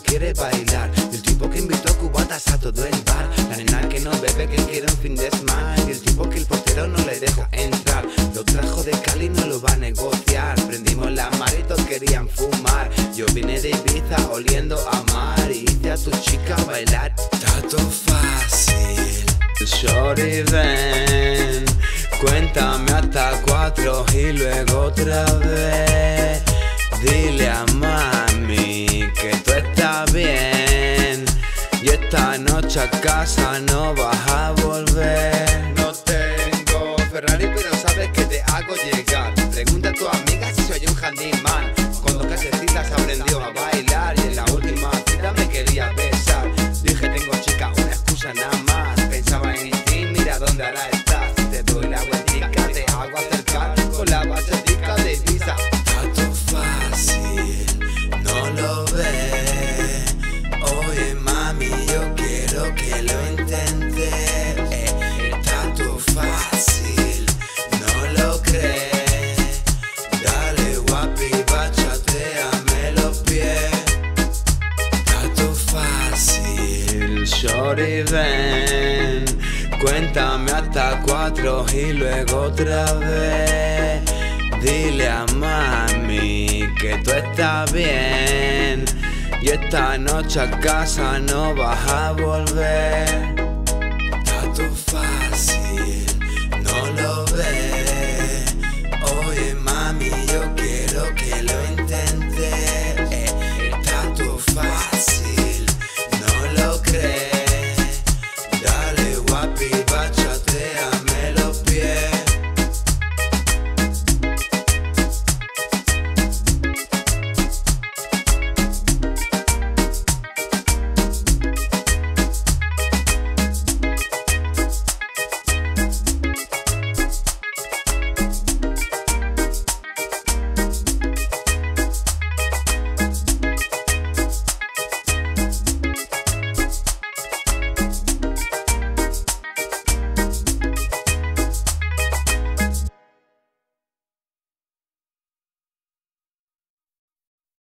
solo quiere bailar, el tipo que invitó cubatas a todo el bar, la nena que no bebe que quiere un fin de semana, y el tipo que el portero no le deja entrar, lo trajo de Cali no lo va a negociar, prendimos la mar y todos querían fumar, yo vine de Ibiza oliendo a mar y hice a tu chica bailar. Está to fácil, shorty ven, cuéntame hasta 4 y luego otra vez. Dile a mami que tú estás bien y esta noche a casa no vas a volver. No tengo Ferrari pero sabes que te hago llegar. Pregunta a tu amiga si soy un handyman. Con dos clasecitas aprendió a bailar y en la última cita me quería besar. Dije tengo chica una excusa nada más. Pensaba en ti, mira dónde ahora estás. Te doy la vueltica, te hago acercar con la basetica de Ibiza. Oye mami, yo quiero que lo intentes. Está to fácil, no lo crees. Dale guapi, bachateame los pies. Está to fácil, shorty ven, cuéntame hasta 4 y luego otra vez. Dile a mami que tú estás bien y esta noche a casa no vas a volver. Está to fácil.